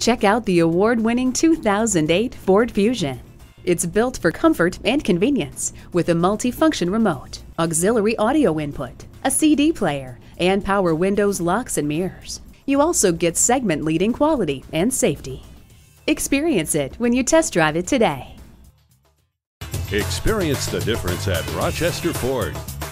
Check out the award-winning 2008 Ford Fusion. It's built for comfort and convenience with a multi-function remote, auxiliary audio input, a CD player, and power windows, locks, and mirrors. You also get segment-leading quality and safety. Experience it when you test drive it today. Experience the difference at Rochester Ford.